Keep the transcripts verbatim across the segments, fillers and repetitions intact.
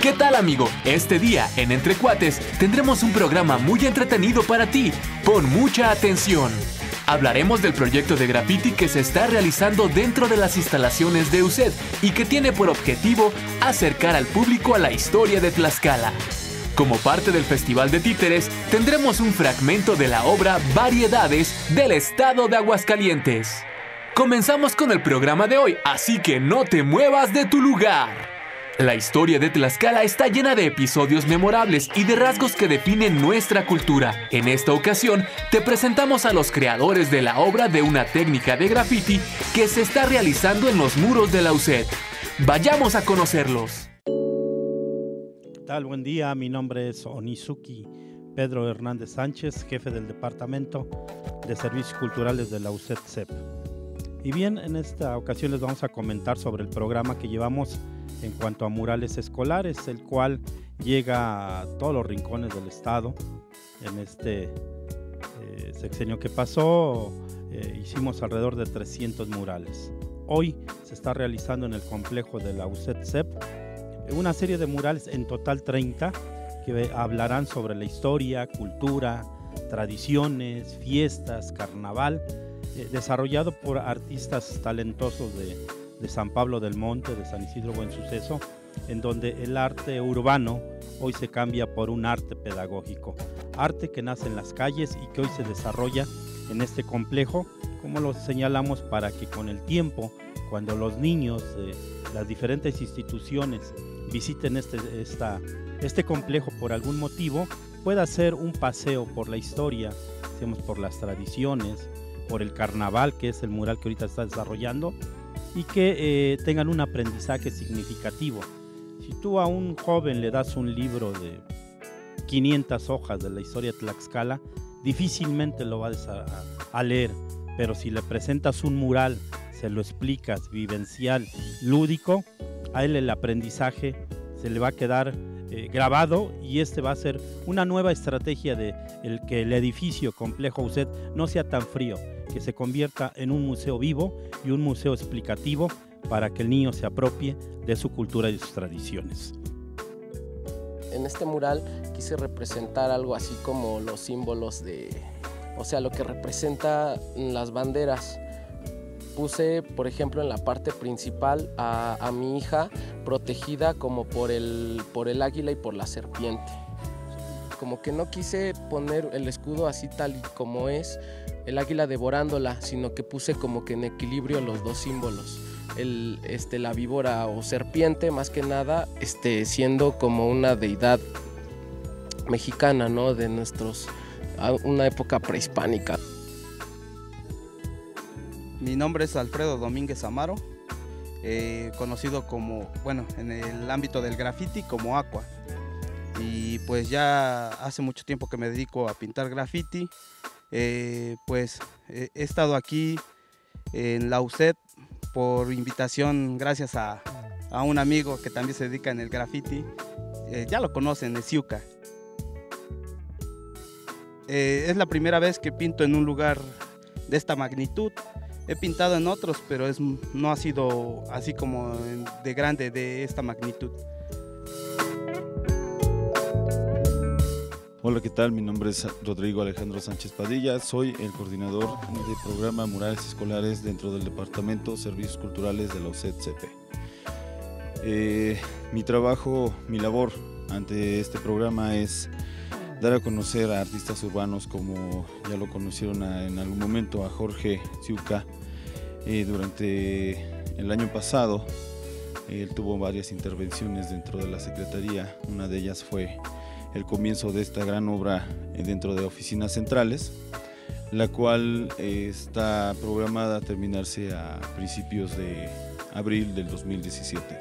¿Qué tal, amigo? Este día en Entre Cuates tendremos un programa muy entretenido para ti. Pon mucha atención. Hablaremos del proyecto de graffiti que se está realizando dentro de las instalaciones de U S E T y que tiene por objetivo acercar al público a la historia de Tlaxcala. Como parte del Festival de Títeres, tendremos un fragmento de la obra Variedades del estado de Aguascalientes. Comenzamos con el programa de hoy, así que no te muevas de tu lugar. La historia de Tlaxcala está llena de episodios memorables y de rasgos que definen nuestra cultura. En esta ocasión, te presentamos a los creadores de la obra de una técnica de graffiti que se está realizando en los muros de la U S E T. Vayamos a conocerlos. ¿Qué tal? Buen día, mi nombre es Onizuki Pedro Hernández Sánchez, jefe del Departamento de Servicios Culturales de la U S E T-S E P. Y bien, en esta ocasión les vamos a comentar sobre el programa que llevamos en cuanto a murales escolares, el cual llega a todos los rincones del estado. En este eh, sexenio que pasó, eh, hicimos alrededor de trescientos murales. Hoy se está realizando en el complejo de la U S E T-S E P una serie de murales, en total treinta, que hablarán sobre la historia, cultura, tradiciones, fiestas, carnaval, desarrollado por artistas talentosos de, de San Pablo del Monte, de San Isidro Buen Suceso, en donde el arte urbano hoy se cambia por un arte pedagógico, arte que nace en las calles y que hoy se desarrolla en este complejo, como lo señalamos, para que con el tiempo, cuando los niños de las diferentes instituciones visiten este, esta, este complejo por algún motivo, pueda hacer un paseo por la historia, digamos, por las tradiciones, por el carnaval, que es el mural que ahorita está desarrollando, y que eh, tengan un aprendizaje significativo. Si tú a un joven le das un libro de quinientas hojas de la historia de Tlaxcala, difícilmente lo vas a, a leer, pero si le presentas un mural, se lo explicas, vivencial, lúdico, a él el aprendizaje se le va a quedar eh, grabado, y este va a ser una nueva estrategia de el que el edificio complejo U S E T no sea tan frío, que se convierta en un museo vivo y un museo explicativo para que el niño se apropie de su cultura y de sus tradiciones. En este mural quise representar algo así como los símbolos de, o sea, lo que representa las banderas. Puse, por ejemplo, en la parte principal a, a mi hija protegida como por el, por el águila y por la serpiente. Como que no quise poner el escudo así tal y como es, el águila devorándola, sino que puse como que en equilibrio los dos símbolos. El, este, la víbora o serpiente, más que nada, este, siendo como una deidad mexicana, ¿no? De nuestros, una época prehispánica. Mi nombre es Alfredo Domínguez Amaro, eh, conocido como, bueno, en el ámbito del graffiti como Aqua. Y pues ya hace mucho tiempo que me dedico a pintar graffiti. Eh, pues eh, he estado aquí en la U S E T por invitación, gracias a, a un amigo que también se dedica en el graffiti. Eh, ya lo conocen, es Siuca. Eh, es la primera vez que pinto en un lugar de esta magnitud. He pintado en otros, pero es, no ha sido así como de grande, de esta magnitud. Hola, ¿qué tal? Mi nombre es Rodrigo Alejandro Sánchez Padilla. Soy el coordinador del programa Murales Escolares dentro del Departamento Servicios Culturales de la U S E T-S E P. Eh, mi trabajo, mi labor ante este programa es dar a conocer a artistas urbanos, como ya lo conocieron a, en algún momento a Jorge Siuca. Eh, durante el año pasado él tuvo varias intervenciones dentro de la Secretaría. Una de ellas fue el comienzo de esta gran obra dentro de oficinas centrales, la cual eh, está programada a terminarse a principios de abril del dos mil diecisiete.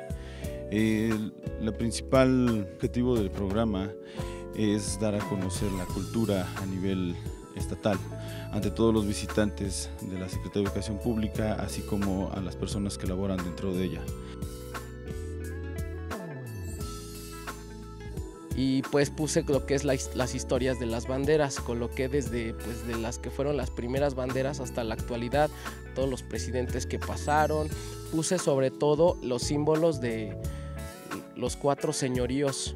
Eh, el principal objetivo del programa es dar a conocer la cultura a nivel estatal ante todos los visitantes de la Secretaría de Educación Pública, así como a las personas que laboran dentro de ella. Y pues puse lo que es la, las historias de las banderas, coloqué desde pues de las que fueron las primeras banderas hasta la actualidad, todos los presidentes que pasaron, puse sobre todo los símbolos de los cuatro señoríos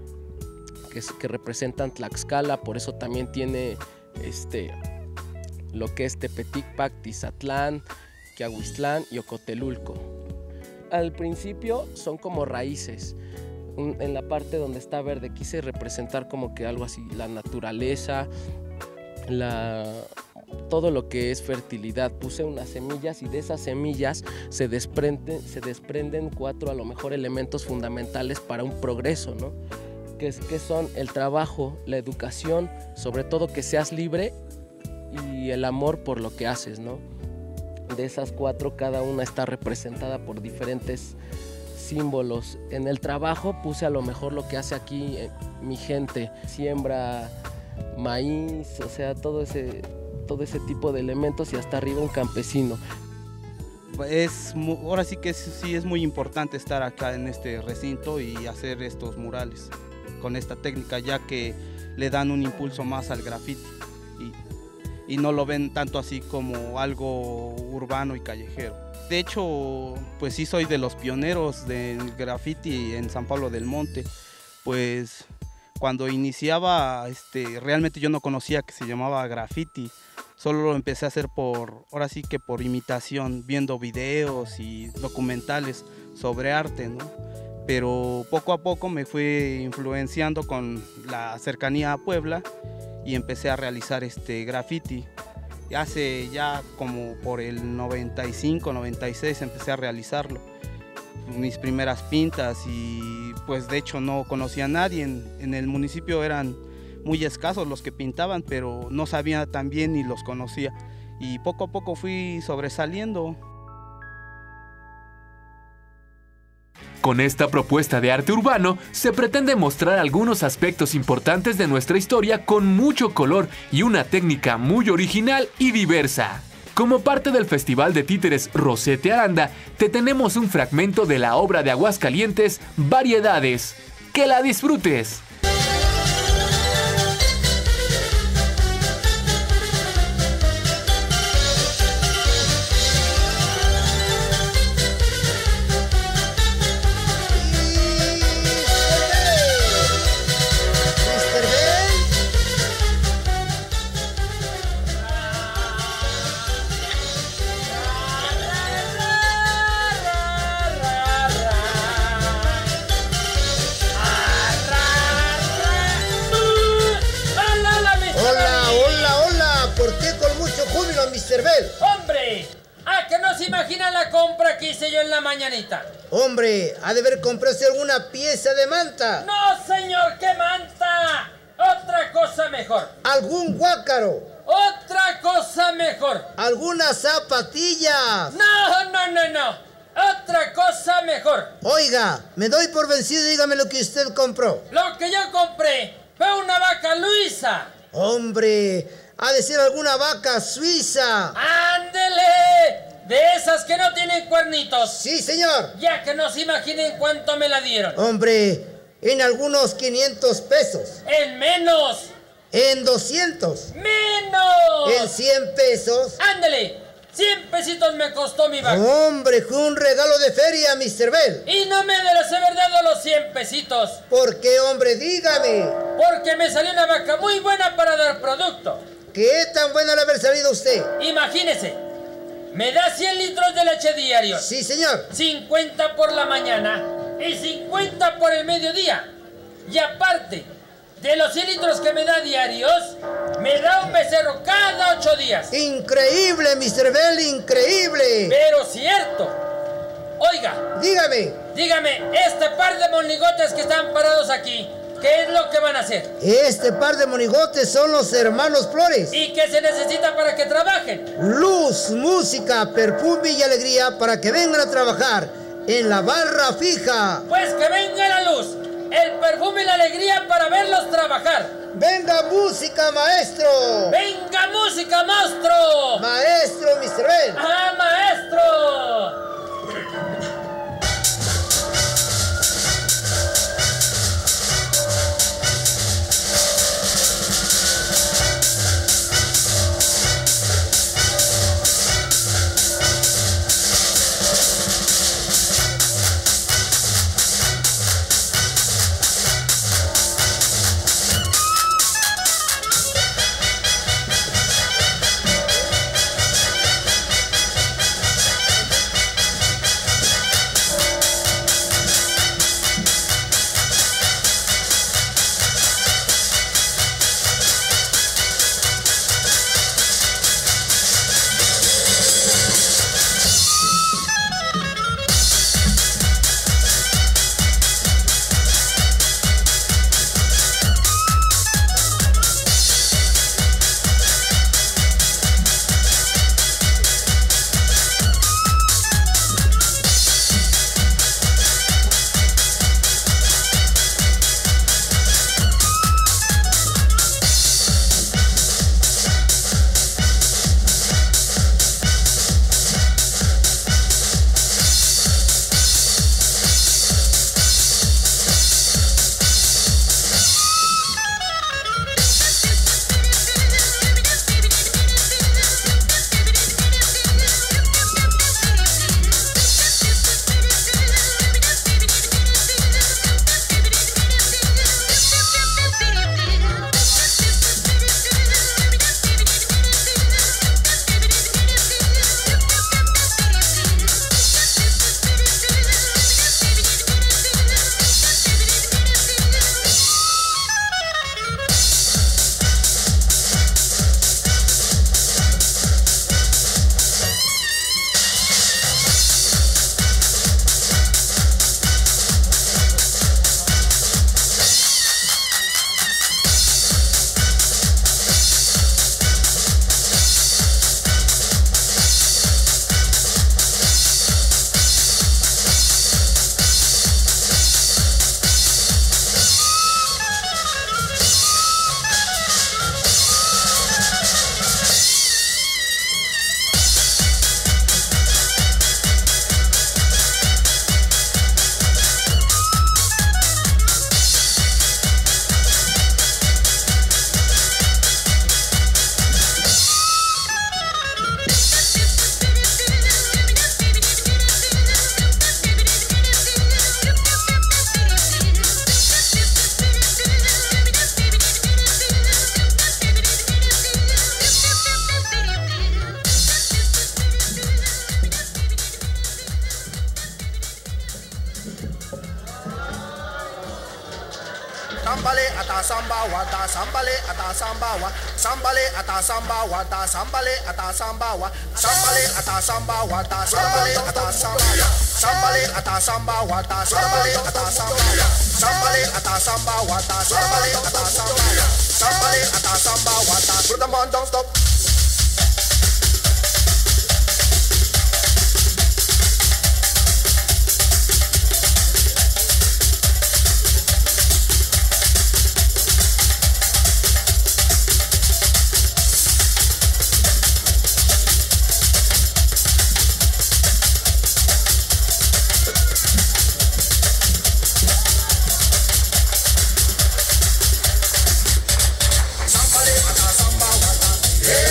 que, es, que representan Tlaxcala, por eso también tiene este, lo que es Tepetícpac, Tizatlán, Quiagüislán y Ocotelulco. Al principio son como raíces, un, en la parte donde está verde quise representar como que algo así, la naturaleza, la... todo lo que es fertilidad. Puse unas semillas y de esas semillas se desprenden, se desprenden cuatro a lo mejor elementos fundamentales para un progreso, ¿no? Que, es, que son el trabajo, la educación, sobre todo que seas libre, y el amor por lo que haces, ¿no? De esas cuatro cada una está representada por diferentes símbolos. En el trabajo puse a lo mejor lo que hace aquí eh, mi gente, siembra maíz, o sea, todo ese... de ese tipo de elementos, y hasta arriba un campesino. Es, ahora sí que sí es muy importante estar acá en este recinto y hacer estos murales con esta técnica, ya que le dan un impulso más al graffiti y, y no lo ven tanto así como algo urbano y callejero. De hecho, pues sí soy de los pioneros del graffiti en San Pablo del Monte. Pues cuando iniciaba, este, realmente yo no conocía que se llamaba graffiti. Solo lo empecé a hacer por, ahora sí que por imitación, viendo videos y documentales sobre arte, ¿no? Pero poco a poco me fui influenciando con la cercanía a Puebla y empecé a realizar este graffiti. Hace ya como por el noventa y cinco, noventa y seis empecé a realizarlo. Mis primeras pintas, y pues de hecho no conocía a nadie. En, en el municipio eran muy escasos los que pintaban, pero no sabía tan bien ni los conocía, y poco a poco fui sobresaliendo. Con esta propuesta de arte urbano se pretende mostrar algunos aspectos importantes de nuestra historia con mucho color y una técnica muy original y diversa. Como parte del Festival de Títeres Rosete Aranda, te tenemos un fragmento de la obra de Aguascalientes, Variedades. ¡Que la disfrutes! ¡Hombre! ¡Ah, que no se imagina la compra que hice yo en la mañanita! ¡Hombre! ¡Ha de haber comprado alguna pieza de manta! ¡No, señor! ¡Qué manta! ¡Otra cosa mejor! ¡Algún guácaro! ¡Otra cosa mejor! ¡Algunas zapatillas! ¡No, no, no, no! ¡Otra cosa mejor! Oiga, me doy por vencido, dígame lo que usted compró. Lo que yo compré fue una vaca Luisa. ¡Hombre! Ha de ser alguna vaca suiza. ¡Ándele! De esas que no tienen cuernitos. Sí, señor. Ya que no se imaginen cuánto me la dieron. Hombre, en algunos quinientos pesos. En menos. En doscientos. Menos. En cien pesos. Ándele. cien pesitos me costó mi vaca. Hombre, fue un regalo de feria, mister Bell. Y no me debes haber dado los cien pesitos. ¿Por qué, hombre? Dígame. Porque me salió una vaca muy buena para dar producto. ¿Qué tan bueno le haber sabido usted? Imagínese, me da cien litros de leche diario. Sí, señor. cincuenta por la mañana y cincuenta por el mediodía. Y aparte, de los cien litros que me da diarios, me da un becerro cada ocho días. Increíble, mister Bell, increíble. Pero cierto. Oiga. Dígame. Dígame, este par de monigotes que están parados aquí, ¿qué es lo que van a hacer? Este par de monigotes son los hermanos Flores. ¿Y qué se necesita para que trabajen? Luz, música, perfume y alegría para que vengan a trabajar en la barra fija. Pues que venga la luz, el perfume y la alegría para verlos trabajar. ¡Venga música, maestro! ¡Venga música, monstruo! ¡Maestro, mister Ben! ¡Ah, maestro! Tambale ata samba wata sambale ata samba wa sambale ata samba wata sambale ata samba wa sambale ata samba wata sambale ata samba ya sambale ata samba wata sambale ata samba ya sambale ata samba wata sambale ata samba ya sambale ata samba wata rhythm on don't stop. Yeah.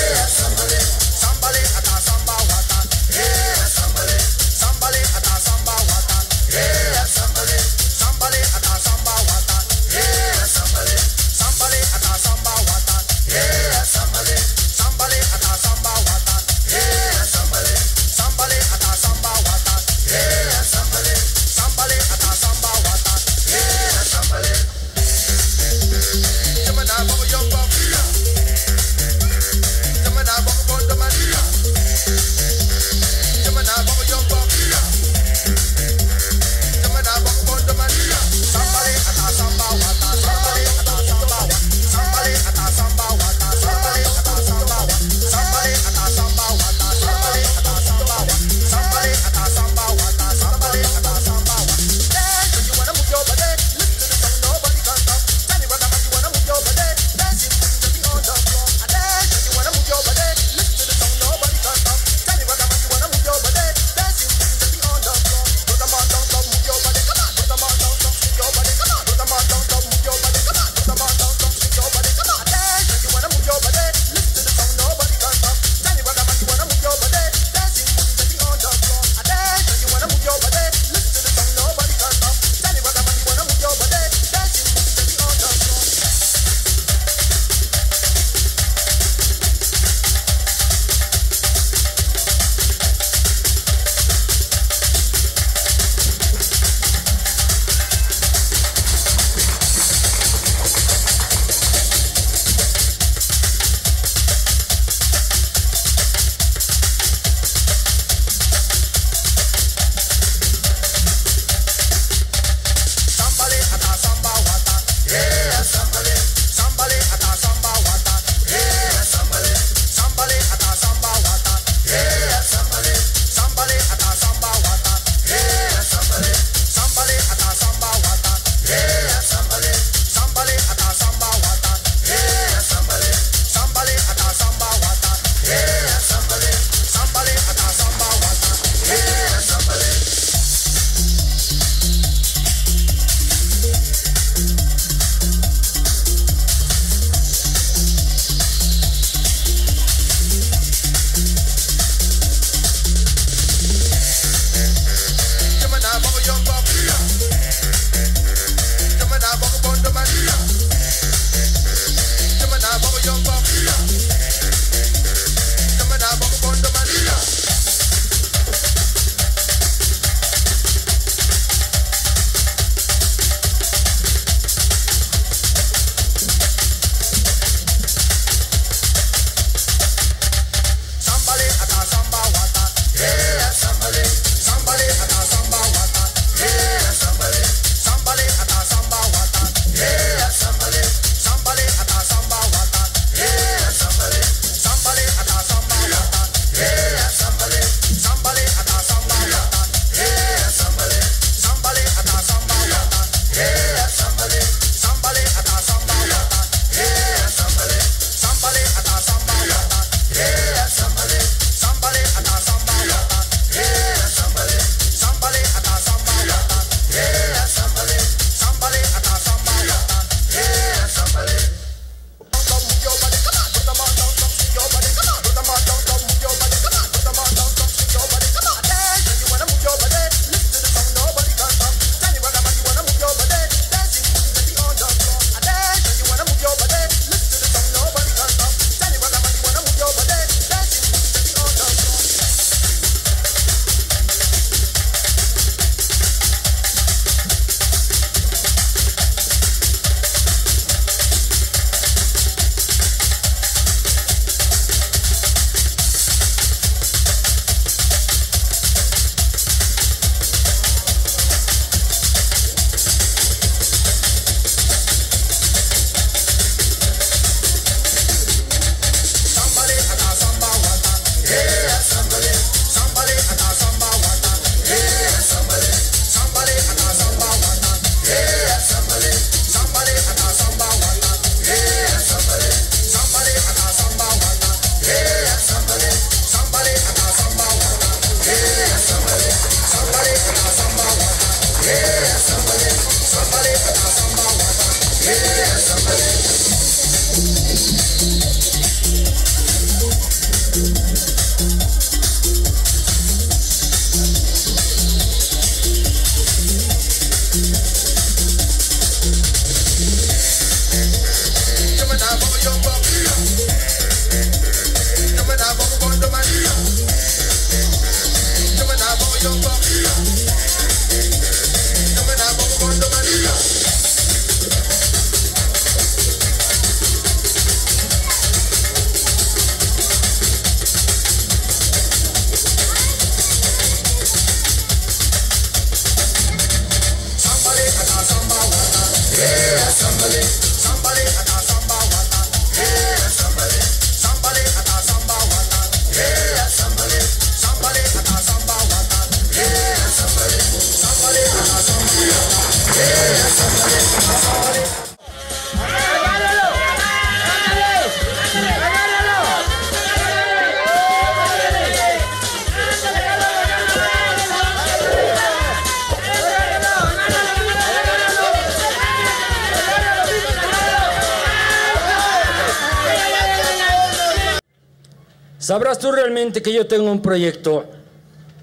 Sabrás tú realmente que yo tengo un proyecto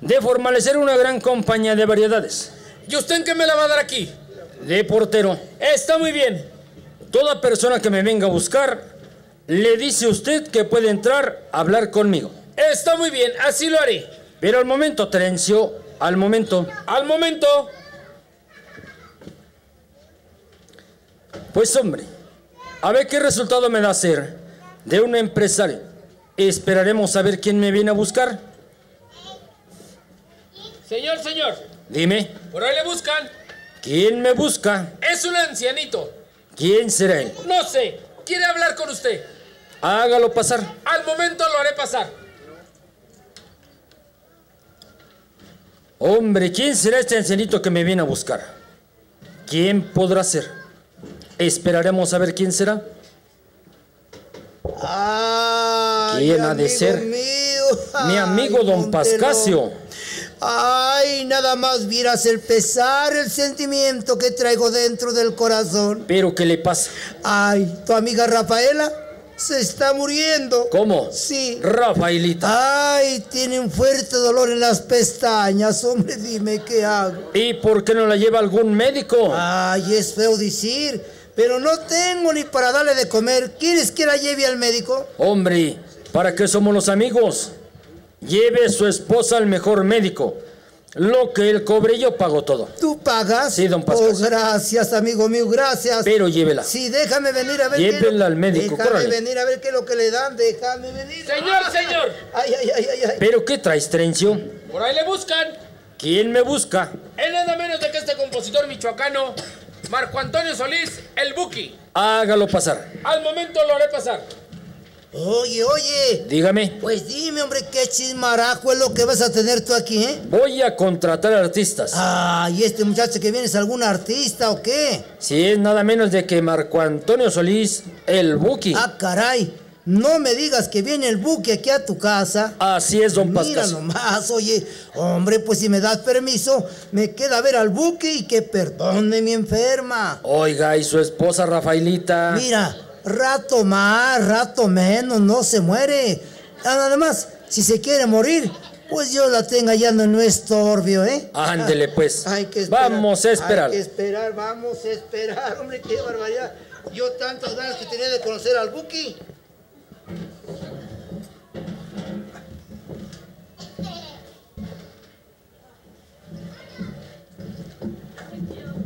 de formalecer una gran compañía de variedades. ¿Y usted en qué me la va a dar aquí? De portero. Está muy bien. Toda persona que me venga a buscar, le dice usted que puede entrar a hablar conmigo. Está muy bien, así lo haré. Pero al momento, Terencio, al momento. ¡Al momento! Pues hombre, a ver qué resultado me da ser de un empresario. Esperaremos a ver quién me viene a buscar. Señor, señor. Dime. Por ahí le buscan. ¿Quién me busca? Es un ancianito. ¿Quién será él? No sé. Quiere hablar con usted. Hágalo pasar. Al momento lo haré pasar. Hombre, ¿quién será este ancianito que me viene a buscar? ¿Quién podrá ser? Esperaremos a ver quién será. Ay, ¿quién ha de ser? Mío. Mi amigo, ay, don Pascasio. Ay, nada más vieras el pesar, el sentimiento que traigo dentro del corazón. ¿Pero qué le pasa? Ay, tu amiga Rafaela se está muriendo. ¿Cómo? Sí. Rafaelita. Ay, tiene un fuerte dolor en las pestañas. Hombre, dime qué hago. ¿Y por qué no la lleva algún médico? Ay, es feo decir, pero no tengo ni para darle de comer. ¿Quieres que la lleve al médico? Hombre, ¿para qué somos los amigos? Lleve a su esposa al mejor médico. Lo que él cobre, yo pago todo. ¿Tú pagas? Sí, don Pascual. Oh, gracias, amigo mío, gracias. Pero llévela. Sí, déjame venir a ver. Llévela al médico, déjame córrale. venir a ver qué es lo que le dan, déjame venir. Señor, ah, señor. Ay, ay, ay, ay, ay. ¿Pero qué traes, Terencio? Por ahí le buscan. ¿Quién me busca? Él nada menos de que este compositor michoacano, Marco Antonio Solís, el Buki. Hágalo pasar. Al momento lo haré pasar. Oye, oye. Dígame. Pues dime, hombre, qué chismarajo es lo que vas a tener tú aquí, ¿eh? Voy a contratar artistas. Ah, ¿y este muchacho que viene es algún artista o qué? Sí, es nada menos de que Marco Antonio Solís, el Buki. Ah, caray. No me digas que viene el Buki aquí a tu casa. Así es, don Pascasio. Mira nomás, oye, hombre, pues si me das permiso, me queda a ver al Buki y que perdone mi enferma. Oiga, ¿y su esposa Rafaelita? Mira, rato más, rato menos, no se muere. Nada más, si se quiere morir, pues yo la tengo hallando en un estorbio, ¿eh? Ándele, pues. Hay que esperar. Vamos a esperar. Hay que esperar, vamos a esperar, hombre, qué barbaridad. Yo tantas ganas que tenía de conocer al Buki.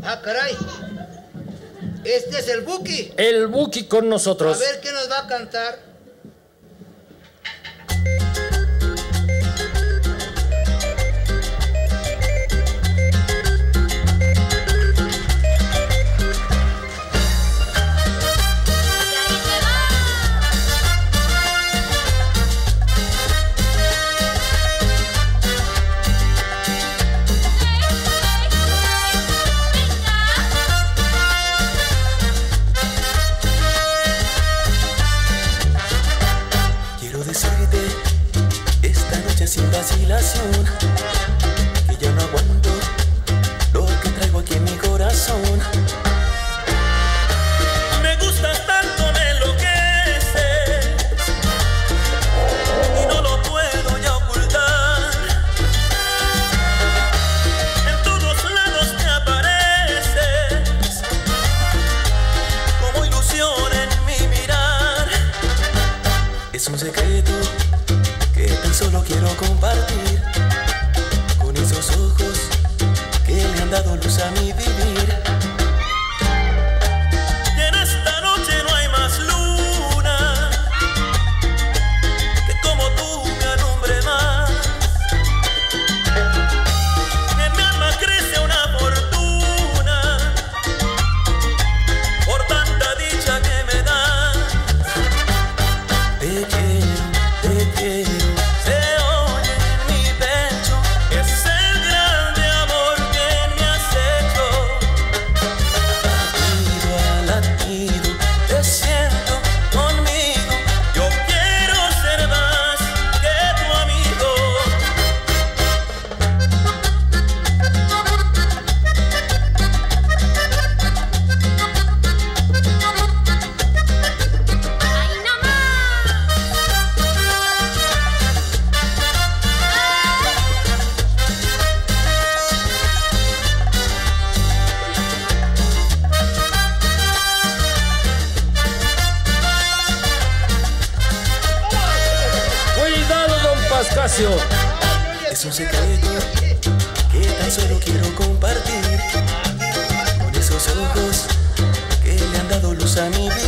Ah, caray. Este es el Buki. El Buki con nosotros. A ver qué nos va a cantar. Que ya no aguanto lo que traigo aquí en mi corazón. Me gusta. Es un secreto que tan solo quiero compartir con esos ojos que le han dado luz a mi vivir. Y en esta noche no hay más luna que como tú me alumbre más. En mi alma crece una fortuna por tanta dicha que me das. Te quiero, te quiero. Es un secreto que tan solo quiero compartir con esos ojos que le han dado luz a mi vivir.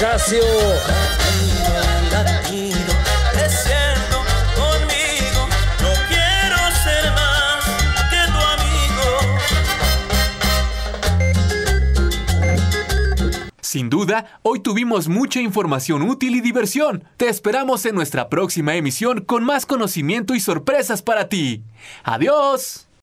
Casio. Sin duda, hoy tuvimos mucha información útil y diversión. Te esperamos en nuestra próxima emisión con más conocimiento y sorpresas para ti. ¡Adiós!